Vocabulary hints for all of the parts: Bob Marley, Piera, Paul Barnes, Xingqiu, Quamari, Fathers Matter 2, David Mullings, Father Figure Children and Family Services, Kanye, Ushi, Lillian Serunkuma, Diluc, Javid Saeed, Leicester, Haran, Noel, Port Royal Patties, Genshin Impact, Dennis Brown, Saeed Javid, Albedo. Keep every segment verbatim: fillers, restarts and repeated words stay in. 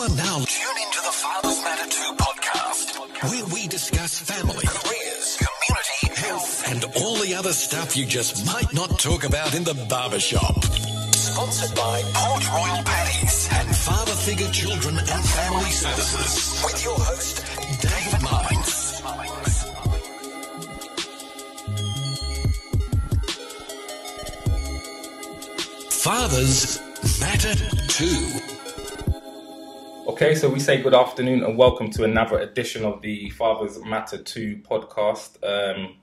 You are now tuned into the Fathers Matter two podcast, where we discuss family, careers, community, health, and all the other stuff you just might not talk about in the barbershop. Sponsored by Port Royal Patties and Father Figure Children and Family Services, with your host, David Mullings. Fathers Matter two. Okay, so we say good afternoon and welcome to another edition of the Fathers Matter two podcast. Um,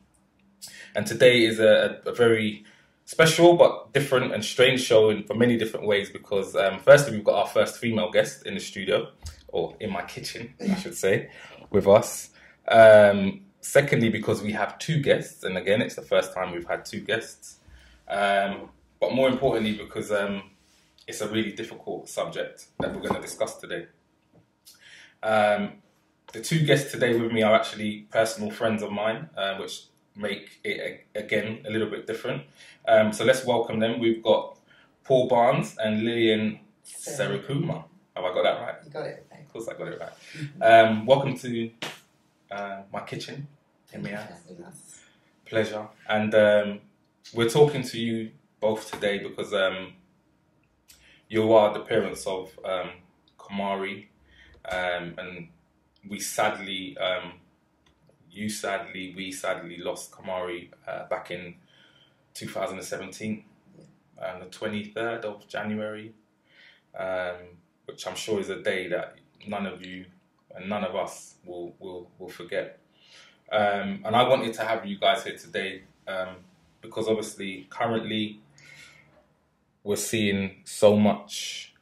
and today is a, a very special but different and strange show in for many different ways, because um, firstly, we've got our first female guest in the studio, or in my kitchen, I should say, with us. Um, secondly, because we have two guests, and again, it's the first time we've had two guests. Um, but more importantly, because um, it's a really difficult subject that we're going to discuss today. Um, the two guests today with me are actually personal friends of mine, uh, which make it, a, again, a little bit different. Um, so let's welcome them. We've got Paul Barnes and Lillian Serunkuma. Have I got that right? You got it. Right. Of course I got it right. Um, welcome to uh, my kitchen. In Pleasure. And um, we're talking to you both today because um, you are the parents of um, Quamari. Um, and we sadly, um, you sadly, we sadly lost Quamari uh, back in two thousand seventeen, yeah. uh, the twenty-third of January, um, which I'm sure is a day that none of you and none of us will will, will forget. Um, and I wanted to have you guys here today um, because obviously currently we're seeing so much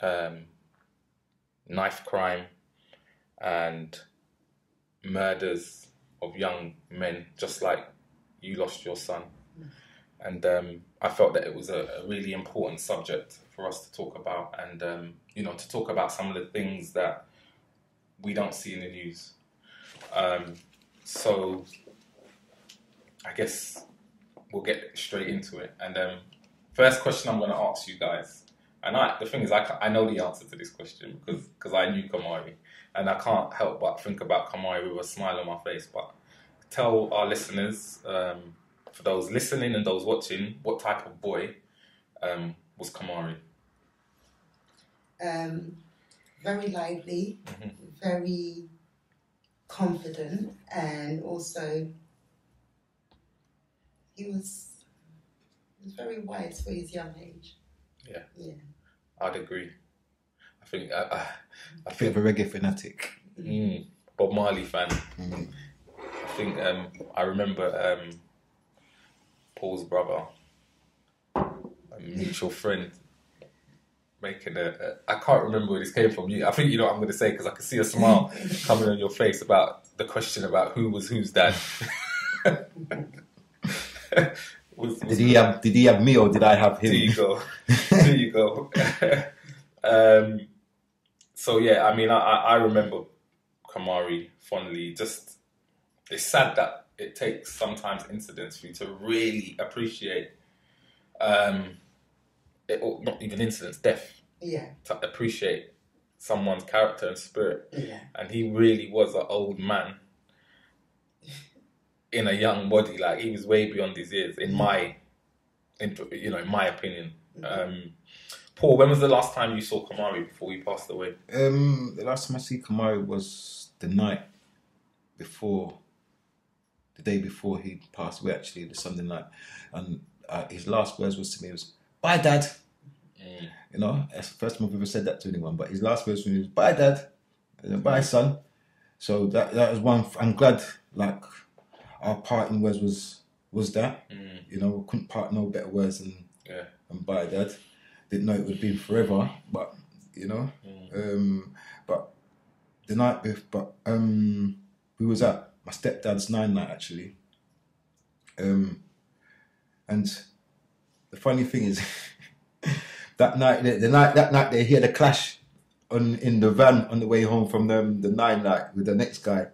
um, knife crime and murders of young men, just like you lost your son. And um, I felt that it was a, a really important subject for us to talk about, and um, you know, to talk about some of the things that we don't see in the news. Um, so I guess we'll get straight into it. And um, first question I'm going to ask you guys, and I, the thing is, I, I know the answer to this question because because I knew Quamari, and I can't help but think about Quamari with a smile on my face. But tell our listeners, um, for those listening and those watching, what type of boy um, was Quamari? Um, very lively, mm-hmm. very confident, and also he was he was very wise for his young age. Yeah. yeah, I'd agree. I think I, I, I feel a reggae fanatic, mm, Bob Marley fan. Mm. I think um, I remember um, Paul's brother, a mutual friend, making a, a. I can't remember where this came from. You, I think you know what I'm going to say because I can see a smile coming on your face about the question about who was whose dad. Was, was did he have? Did he have me, or did I have him? There you go. There you go. um, so yeah, I mean, I, I remember Quamari fondly. Just it's sad that it takes sometimes incidents for you to really appreciate. Um, it, or not even incidents, death. Yeah. To appreciate someone's character and spirit. Yeah. And he really was an old man in a young body. Like, he was way beyond his years, in my, in, you know, in my opinion. Um, Paul, when was the last time you saw Quamari before he passed away? Um, the last time I see Quamari was the night before, the day before he passed away. Actually, it was Sunday night, and uh, his last words was to me was "Bye, Dad." Mm. You know, that's the first time I've ever said that to anyone. But his last words to me was "Bye, Dad," and "Bye, son." So that that was one. I'm glad, like, our parting words was was that, mm. you know, we couldn't part no better words than yeah. and "Bye, Dad." Didn't know it would be forever, but you know, mm. um, but the night before, but um, we was at my stepdad's nine night actually, um, and the funny thing is that night, the, the night that night they hear the clash on in the van on the way home from the the nine night with the next guy.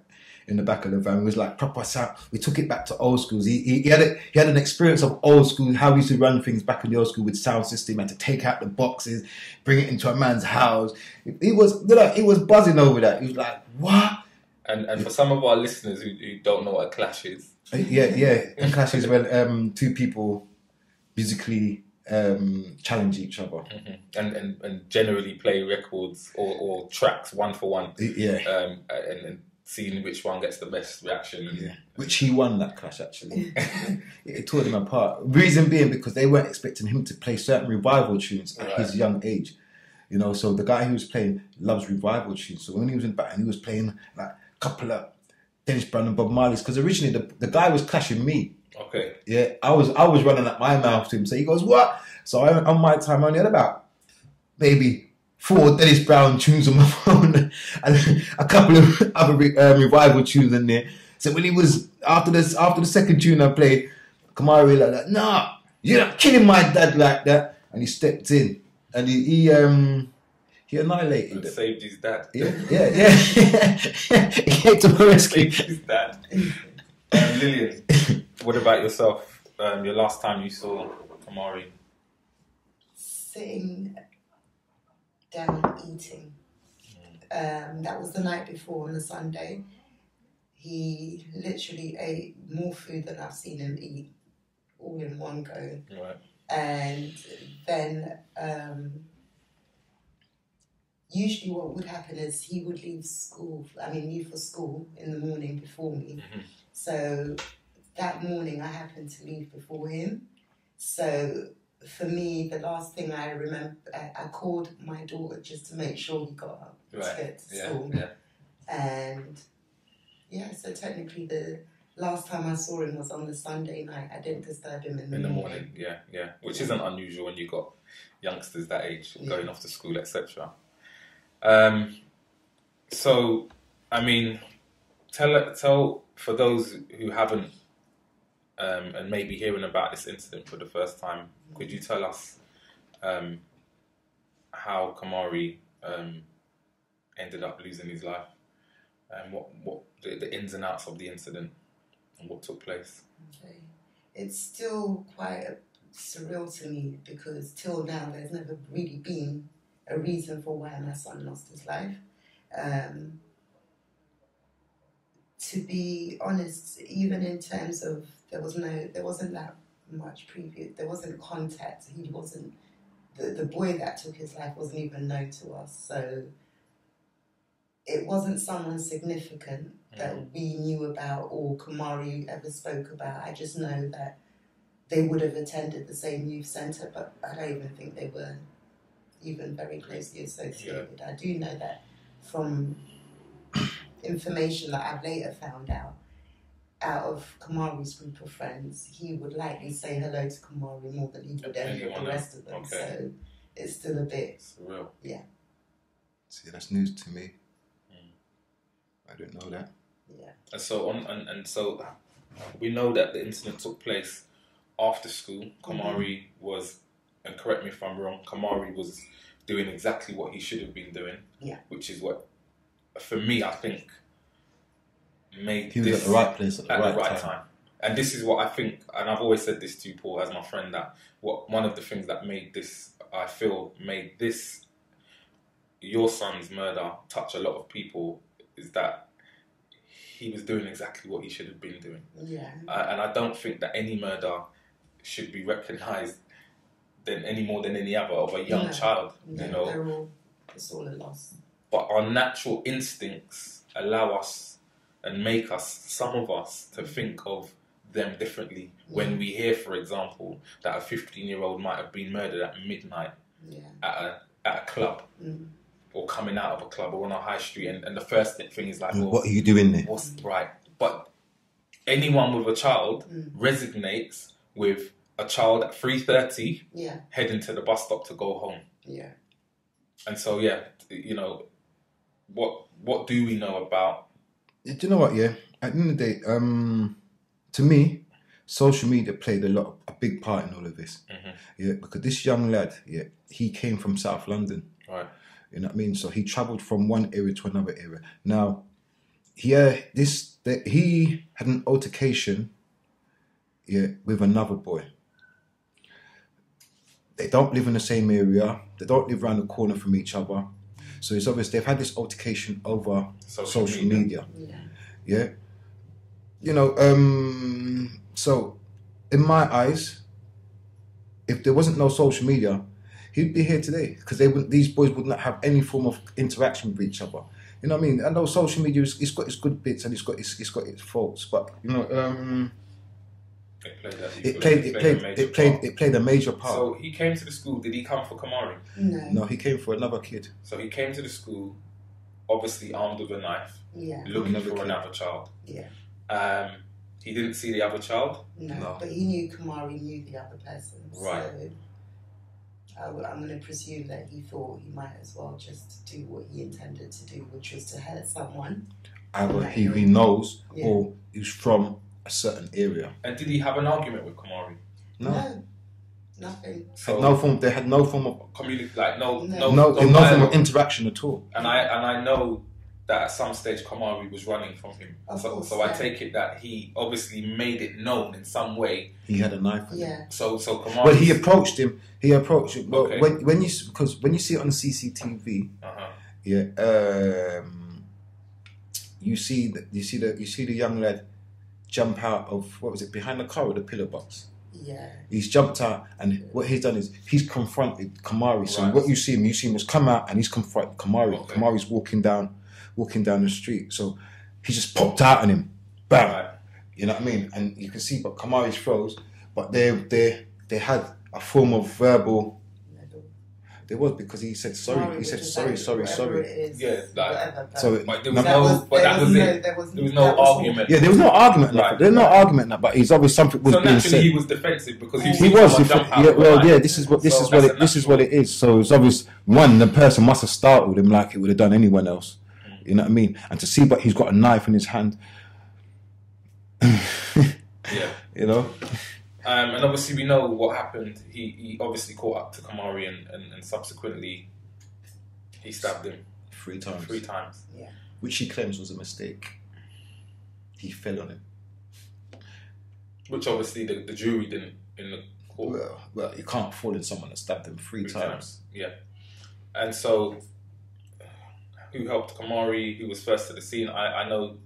in the back of the van. It was like proper sound. We took it back to old schools. He, he, he had a, he had an experience of old school, how we used to run things back in the old school with sound system, and to take out the boxes, bring it into a man's house. It, it was, you know, it was buzzing over that. It was like, what? And and for some of our listeners who, who don't know what a clash is, yeah, yeah, a clash is when um, two people musically um, challenge each other, mm-hmm. and, and and generally play records or, or tracks one for one, yeah, um, and, and seeing which one gets the best reaction. And, yeah, which he won that clash actually. It tore them apart. Reason being because they weren't expecting him to play certain revival tunes at right. his young age, you know. So the guy who was playing loves revival tunes. So when he was in Baton, he was playing like couple of Dennis Brown and Bob Marley's, because originally the, the guy was clashing me. Okay. Yeah, I was I was running at my mouth to him, so he goes, what? So I, on my time, I only had about maybe four Dennis Brown tunes on my phone and a couple of other re, um, revival tunes in there. So when he was, after this, after the second tune I played, Quamari like that, nah, you're not killing my dad like that. And he stepped in and he, he um... he annihilated and saved his dad. Yeah, yeah, yeah. He came to my rescue. Saved his dad. Um, Lillian, what about yourself? Um, your last time you saw Quamari? Sitting down and eating. Um, that was the night before on the Sunday. He literally ate more food than I've seen him eat, all in one go. Right. And then... Um, usually what would happen is he would leave school, I mean, leave for school in the morning before me. Mm-hmm. So that morning I happened to leave before him. So for me, the last thing I remember, I, I called my daughter just to make sure he got up right. to get to yeah. school. Yeah. And yeah, so technically the last time I saw him was on the Sunday night. I didn't disturb him in the, in the morning. morning. Yeah, yeah, which yeah. isn't unusual when you've got youngsters that age going yeah. off to school, et cetera. Um, so, I mean, tell, tell for those who haven't um, and maybe hearing about this incident for the first time, could you tell us um, how Quamari um, ended up losing his life and what, what the, the ins and outs of the incident and what took place? Okay. It's still quite surreal to me because till now there's never really been a reason for why my son lost his life. Um, to be honest, even in terms of there was no, there wasn't that much previous. There wasn't contact. He wasn't the the boy that took his life wasn't even known to us. So it wasn't someone significant mm-hmm. that we knew about or Quamari ever spoke about. I just know that they would have attended the same youth centre, but I don't even think they were even very closely associated. Yeah. I do know that from information that I've later found out, out of Kamari's group of friends, he would likely say hello to Quamari more than he would ever the rest of them. Okay. So it's still a bit... surreal. Yeah. See, that's news to me. Mm. I didn't know that. Yeah. And so, on, and, and so we know that the incident took place after school. Quamari mm-hmm. was... and correct me if I'm wrong, Quamari was doing exactly what he should have been doing, yeah. which is what, for me, I think, made he was this... at the right place at the, at right, the right time. time. And this is what I think, and I've always said this to you, Paul, as my friend, that what one of the things that made this, I feel, made this, your son's murder, touch a lot of people, is that he was doing exactly what he should have been doing. Yeah. Uh, and I don't think that any murder should be recognised than any more than any other of a young yeah. child, yeah, you know. They're all, it's all a loss. But our natural instincts allow us and make us, some of us, to think of them differently. Yeah. When we hear, for example, that a fifteen-year-old might have been murdered at midnight yeah. at a at a club, mm. or coming out of a club or on a high street, and, and the first thing is like, well, what are you doing there? What's right? But anyone with a child mm. resonates with a child at three thirty yeah. heading to the bus stop to go home. Yeah. And so, yeah, you know, what what do we know about... Do you know what, yeah? At the end of the day, um, to me, social media played a lot, a big part in all of this. Mm-hmm. Yeah, because this young lad, yeah, he came from South London. Right. You know what I mean? So he travelled from one area to another area. Now, yeah, this that he had an altercation, yeah, with another boy. They don't live in the same area. They don't live around the corner from each other. So it's obvious they've had this altercation over social, social media. media. Yeah. yeah. You know, um, so in my eyes, if there wasn't no social media, he'd be here today, because they wouldn't, these boys would not have any form of interaction with each other. You know what I mean? I know social media, is, it's got its good bits and it's got its, it's got its faults, but you know, um, it played that it played it played it played, it played a major part. So he came to the school. Did he come for Quamari? No, no, he came for another kid. So he came to the school, obviously armed with a knife, yeah, looking another for kid. another child. Yeah. Um, he didn't see the other child? No, no, but he knew Quamari knew the other person. Right. So I w I'm going to presume that he thought he might as well just do what he intended to do, which was to hurt someone. Either he, he knows, yeah, or he's from a certain area. And did he have an argument with Quamari? No. No. Nothing. So no form, they had no form of... Communi like no, no, no, no, no form of interaction at all. And I, and I know... that at some stage Quamari was running from him. Of so course, so yeah. I take it that he obviously made it known in some way. He had a knife in yeah. him. So so Quamari. Well, he approached him. He approached him. Well, okay. when when you because when you see it on C C T V, uh-huh. yeah, um, you see that you see the you see the young lad jump out of what was it behind the car or the pillar box. Yeah. He's jumped out, and what he's done is he's confronted Quamari. So right. what you see him, you see him was come out, and he's confronted Quamari. Okay. Kamari's walking down. walking down the street. So he just popped out on him. Bam. Right. You know what I mean? And you can see, but Quamari's froze, but they they they had a form of verbal... There was, because he said sorry. Sorry he said sorry, sorry, sorry. Is, yeah, like... So it, but there was no, was, but that was, was it. No, there was, there was no there was argument. Yeah, there was no argument. Right. There was no argument, now, but he's always something was so being said. So naturally he was defensive, because he, he was. Defensive. Yeah, well, right. yeah, this is what this so is what it, this is what it is. So it's obvious, one, the person must have startled him like it would have done anyone else. You know what I mean? And to see, but he's got a knife in his hand. yeah. You know? Um, and obviously we know what happened. He, he obviously caught up to Quamari and, and, and subsequently he stabbed him. Three times. Three times. Yeah. Which he claims was a mistake. He fell on him. Which obviously the, the jury didn't in the court. Well, well, you can't fall on someone that stabbed him three, three times. times. Yeah. And so... who helped Quamari, who was first to the scene. I, I know,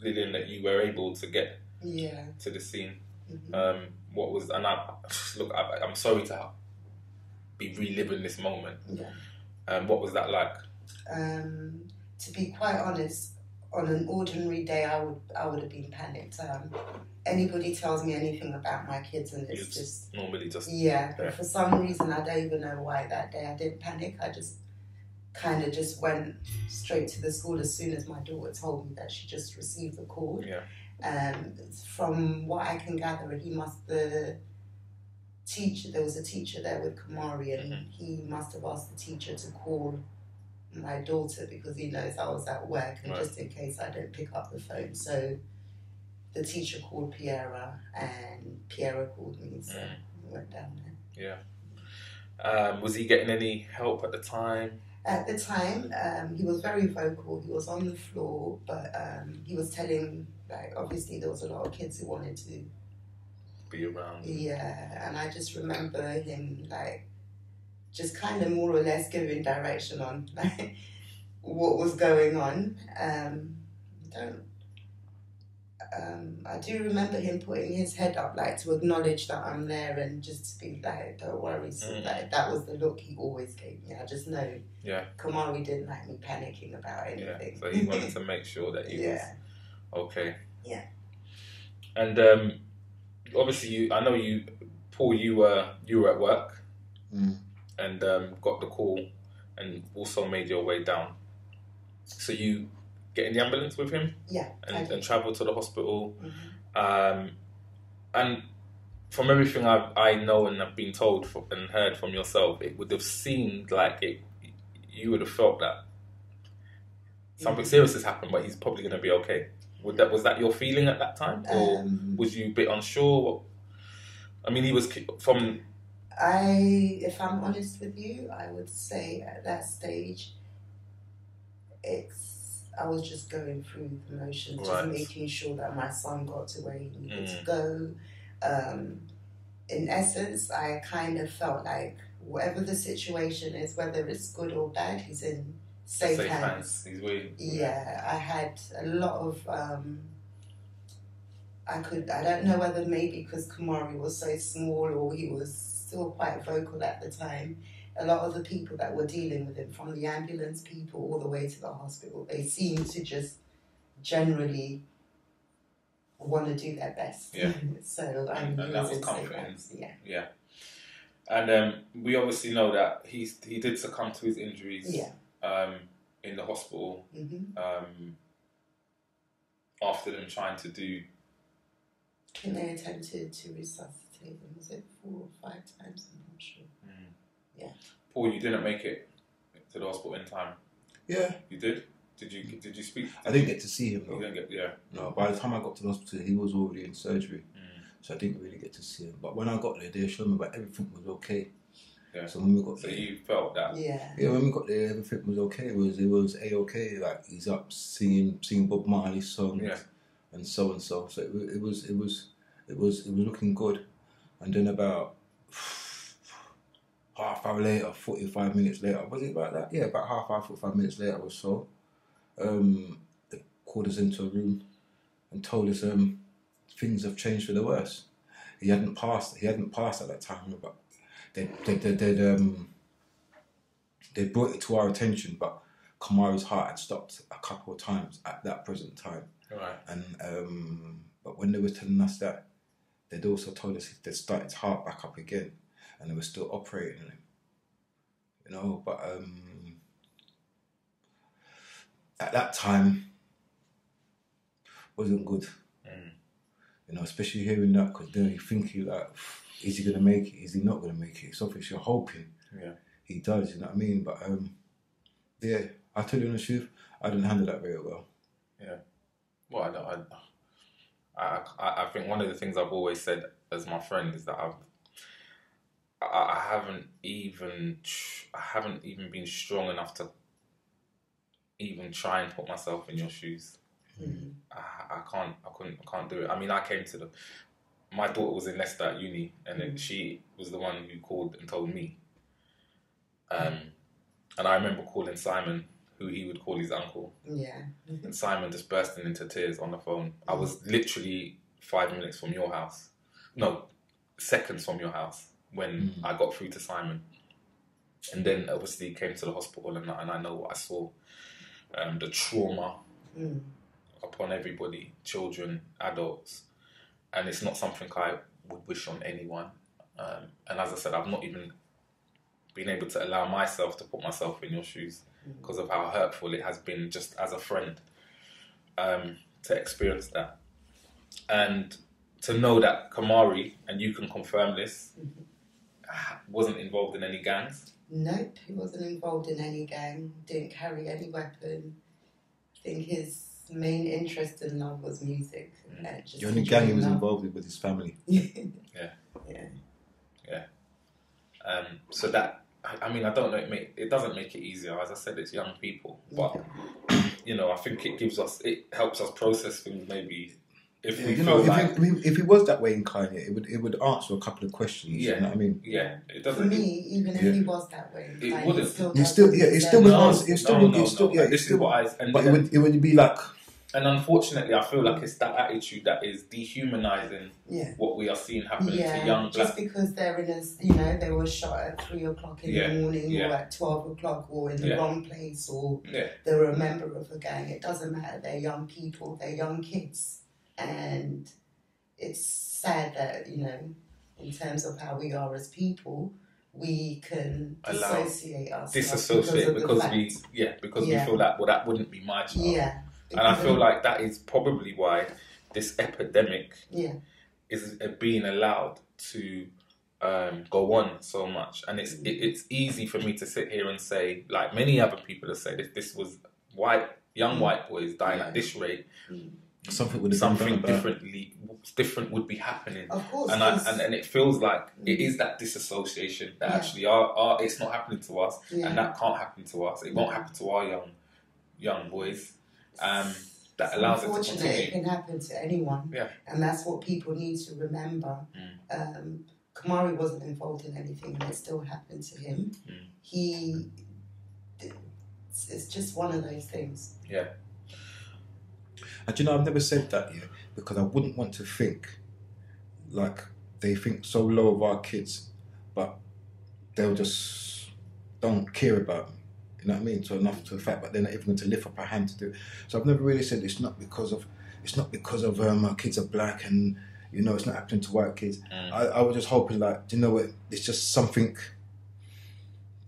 Lillian, that you were able to get yeah. to the scene. Mm-hmm. um, what was, and I, look, I, I'm sorry to be reliving this moment. Yeah. Um, what was that like? Um, to be quite honest, on an ordinary day, I would I would have been panicked. Um, anybody tells me anything about my kids and it's You'd just... Normally just... Yeah, but for some reason, I don't even know why that day I didn't panic. I just... kind of just went straight to the school as soon as my daughter told me that she just received the call. Yeah. Um, from what I can gather, he must, the teacher, there was a teacher there with Quamari, and mm-hmm. he must have asked the teacher to call my daughter because he knows I was at work, and right. just in case I don't pick up the phone. So the teacher called Piera, and Piera called me, so mm. we went down there. Yeah. Um, was he getting any help at the time? At the time, um, he was very vocal. He was on the floor, but um, he was telling, like, obviously there was a lot of kids who wanted to be around. Yeah, and I just remember him, like, just kind of more or less giving direction on, like, what was going on. Um, don't. Um, I do remember him putting his head up, like, to acknowledge that I'm there and just to be like, don't worry. So, mm. like, that was the look he always gave me. I just know yeah. Quamari didn't like me panicking about anything. Yeah. So he wanted to make sure that he yeah. was okay. Yeah. And um, obviously, you, I know you, Paul, you were, you were at work mm. and um, got the call and also made your way down. So you... get in the ambulance with him, yeah, and, and travel to the hospital. Mm-hmm. um, and from everything I I know and I've been told for, and heard from yourself, it would have seemed like it. You would have felt that something mm-hmm. serious has happened, but he's probably going to be okay. Would that was that your feeling at that time, or um, was you a bit unsure? I mean, he was from. I, if I'm honest with you, I would say at that stage, it's. I was just going through the motions, right. just making sure that my son got to where he needed mm. to go. Um, in essence, I kind of felt like whatever the situation is, whether it's good or bad, he's in safe, safe hands. hands. He's waiting. Yeah, I had a lot of... Um, I could. I don't know whether maybe because Quamari was so small or he was still quite vocal at the time, a lot of the people that were dealing with him, from the ambulance people all the way to the hospital, they seemed to just generally want to do their best. Yeah. so um, and that was comforting. Yeah. Yeah. And um, we obviously know that he he did succumb to his injuries. Yeah. Um, in the hospital. Mm-hmm. Um. After them trying to do. And they attempted to resuscitate him, was it four or five times? I'm not sure. Mm. Yeah. Paul, you didn't make it to the hospital in time. Yeah. You did? Did you Did you speak? Did I didn't you, get to see him though. You didn't get, yeah. No, by the time I got to the hospital, he was already in surgery. Mm. So I didn't really get to see him. But when I got there, they assured me that everything was okay. Yeah. So when we got so there... So you felt that? Yeah. Yeah, when we got there, everything was okay. It was, it was A-okay. Like, he's up singing, singing Bob Marley's songs. Yeah. And so and so, so it, it was, it was, it was, it was looking good, and then about half hour later, forty-five minutes later, was it about that? Yeah, about half hour, forty-five minutes later or so, um, they called us into a room and told us um, things have changed for the worse. He hadn't passed. He hadn't passed at that time, but they they they they um they brought it to our attention, but Quamari's heart had stopped a couple of times at that present time. Right. And um, but when they were telling us that, they'd also told us they'd started his heart back up again, and they were still operating on him. You know, but um, at that time, wasn't good. Mm. You know, especially hearing that, because then you think you like, is he gonna make it? Is he not gonna make it? It's obvious you're hoping. Yeah. He does. You know what I mean? But um, yeah, I tell you the truth, I didn't handle that very well. Yeah. Well, I, don't, I, I I think one of the things I've always said as my friend is that I've I, I haven't even I haven't even been strong enough to even try and put myself in your shoes. Mm-hmm. I, I can't I couldn't I can't do it. I mean, I came to the my daughter was in Leicester at uni, and then she was the one who called and told me. Um, and I remember calling Simon, who he would call his uncle. Yeah. And Simon just bursting into tears on the phone. I was literally five minutes from your house. No, seconds from your house when mm-hmm. I got through to Simon. And then obviously came to the hospital, and, and I know what I saw. Um, the trauma mm. upon everybody, children, adults. And it's not something I would wish on anyone. Um, and as I said, I've not even been able to allow myself to put myself in your shoes, because of how hurtful it has been just as a friend um, to experience that. And to know that Quamari, and you can confirm this, mm-hmm. wasn't involved in any gangs? Nope, he wasn't involved in any gang, didn't carry any weapon. I think his main interest in love was music. Mm-hmm. And just the only gang he was love. involved in was his family. yeah. Yeah. Yeah. Um, so that... I mean, I don't know, it, make, it doesn't make it easier. As I said, it's young people. But, you know, I think it gives us, it helps us process things maybe. If yeah, we you know, if, like... it, if it was that way in Kanye, it would it would answer a couple of questions. Yeah. You know what I mean? Yeah. It doesn't, For me, even yeah. if he was that way, it like, wouldn't. It still, you still, yeah, it still would no, answer. It still no, would, no, it still, no. yeah. It this still, is what I, and but then, it, would, it would be like... And unfortunately, I feel like it's that attitude that is dehumanising yeah. what we are seeing happen yeah, to young black. Just because they're in a, you know, they were shot at three o'clock in yeah, the morning yeah. or at twelve o'clock or in the yeah. wrong place or yeah. they were a member of a gang. It doesn't matter. They're young people. They're young kids, and it's sad that, you know, in terms of how we are as people, we can Allow, dissociate ourselves disassociate because, because we yeah because yeah. we feel like well that wouldn't be my child. Yeah. And I feel like that is probably why this epidemic yeah. is being allowed to um, go on so much. And it's it, it's easy for me to sit here and say, like many other people have said, if this was white, young white boys dying yeah. at this rate, something would something differently different would be happening. Of course, and, I, and and it feels like it is that disassociation that yeah. actually our, our it's not happening to us, yeah. and that can't happen to us. It won't happen to our young young boys. um, that allows it to continue. Unfortunately, it can happen to anyone. Yeah. And that's what people need to remember. Mm. Um, Quamari wasn't involved in anything, and it still happened to him. Mm. He... It's, it's just one of those things. Yeah. And you know, I've never said that yet, because I wouldn't want to think like they think so low of our kids, but they'll just don't care about them. You know what I mean? So enough to the fact, but they're not even going to lift up a hand to do it. So I've never really said it's not because of, it's not because of um, our kids are black and, you know, it's not happening to white kids. Mm. I, I was just hoping like, do you know what? It's just something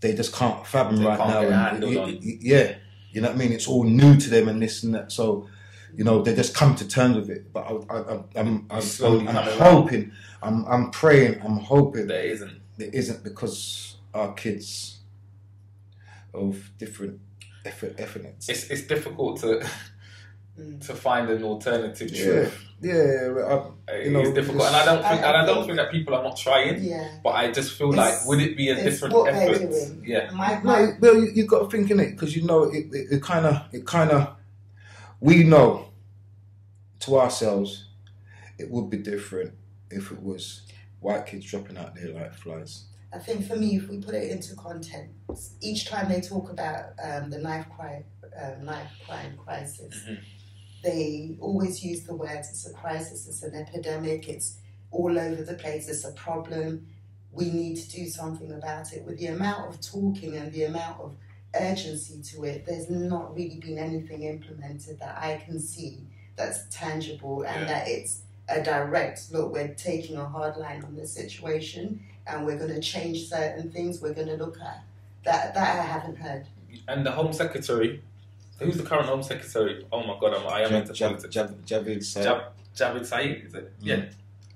they just can't fathom they right can't now. And, you, you, yeah. You know what I mean? It's all new to them and this and that. So, you know, they just come to terms with it. But I, I, I, I'm, I'm, I'm, I'm hoping, I'm, I'm praying, I'm hoping there isn't. There isn't, because our kids of different ethnicities. It's it's difficult to to find an alternative truth. Yeah, yeah I, you know, it's difficult, and I don't think, I, and I don't think that people are not trying. Yeah. But I just feel like, would it be a different what effort? They're doing. Yeah. My, my, no, well, you, you've got to think in it, because you know it. It kind of, it kind of. We know to ourselves it would be different if it was white kids dropping out there like flies. I think for me, if we put it into context, each time they talk about um, the knife crime, um, knife crime crisis, mm-hmm. they always use the words, it's a crisis, it's an epidemic, it's all over the place, it's a problem, we need to do something about it. With the amount of talking and the amount of urgency to it, there's not really been anything implemented that I can see that's tangible, and yeah. that it's a direct look, we're taking a hard line on this situation and we're going to change certain things, we're going to look at that. That I haven't heard. And the Home Secretary, who's the current Home Secretary? Oh my god, I'm, I am into politics. Javid Saeed. Javid Saeed, is it? Mm. Yeah.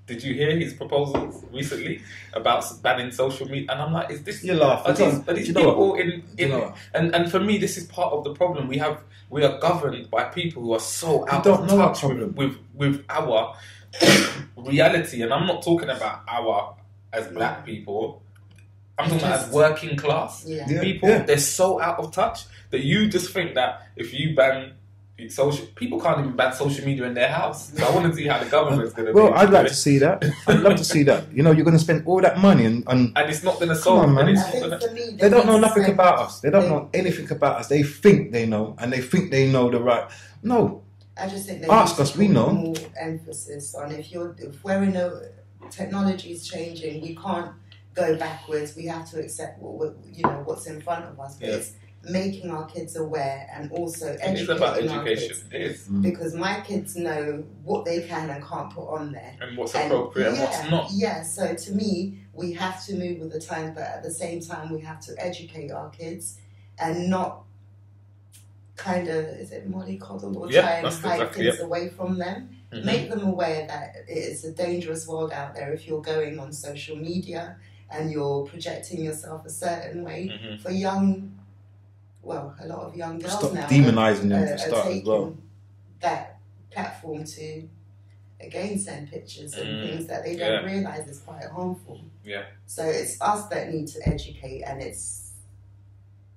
Did you hear his proposals recently about banning social media? And I'm like, is this... You're laughing. Are these people in... in and, and for me, this is part of the problem. We have we are governed by people who are so out of touch with, with, with our reality. And I'm not talking about our, as black people. I'm talking about as working class yeah. people. Yeah. They're so out of touch that you just think that if you ban... Social, people can't even ban social media in their house. So I want to see how the government's going to well, be. Well, I'd like to see that. I'd love to see that. You know, you're going to spend all that money and... And, and it's not going to solve on, man. It's gonna... me, they don't know nothing sense. about us. They don't they... know anything about us. They think they know, and they think they know the right... No. I just think they Ask us, we know. More emphasis on if you're... If we're in a... Technology's changing. We can't go backwards. We have to accept what we're, you know, what's in front of us. But yeah. it's, making our kids aware and also educating it's about education. Our kids. It is. Because my kids know what they can and can't put on there. And what's and appropriate and yeah, what's not. Yeah, so to me, we have to move with the times, but at the same time, we have to educate our kids and not kind of, is it mollycoddle or yeah, try and hide exactly, things yeah. away from them. Mm-hmm. Make them aware that it's a dangerous world out there if you're going on social media and you're projecting yourself a certain way. Mm-hmm. For young Well, a lot of young girls Stop now demonising them to start as well. That platform to again send pictures and mm, things that they don't yeah. realise is quite harmful. Yeah. So it's us that need to educate, and it's,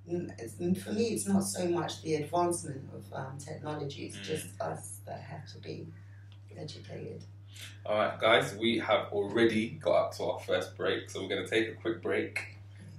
it's for me, it's not so much the advancement of um, technology; it's mm. just us that have to be educated. All right, guys, we have already got up to our first break, so we're going to take a quick break.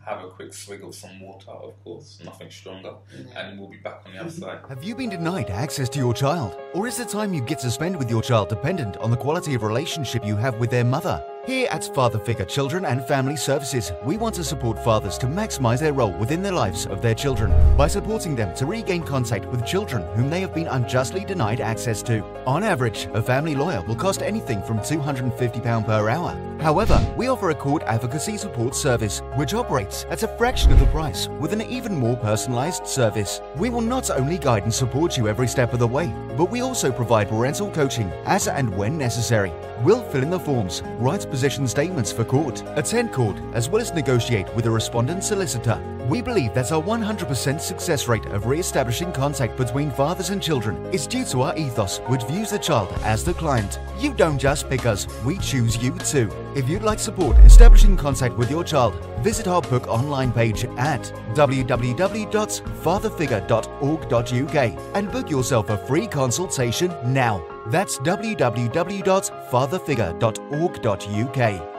Have a quick swig of some water, of course, nothing stronger, and we'll be back on the other side. Have you been denied access to your child? Or is the time you get to spend with your child dependent on the quality of relationship you have with their mother? Here at Father Figure Children and Family Services, we want to support fathers to maximize their role within the lives of their children by supporting them to regain contact with children whom they have been unjustly denied access to. On average, a family lawyer will cost anything from two hundred and fifty pounds per hour. However, we offer a court advocacy support service, which operates at a fraction of the price with an even more personalized service. We will not only guide and support you every step of the way, but we also provide parental coaching as and when necessary. We'll fill in the forms, write specific position statements for court, attend court, as well as negotiate with a respondent solicitor. We believe that our one hundred percent success rate of re-establishing contact between fathers and children is due to our ethos, which views the child as the client. You don't just pick us, we choose you too. If you'd like support establishing contact with your child, visit our book online page at w w w dot father figure dot org dot u k and book yourself a free consultation now. That's w w w dot father figure dot org dot u k.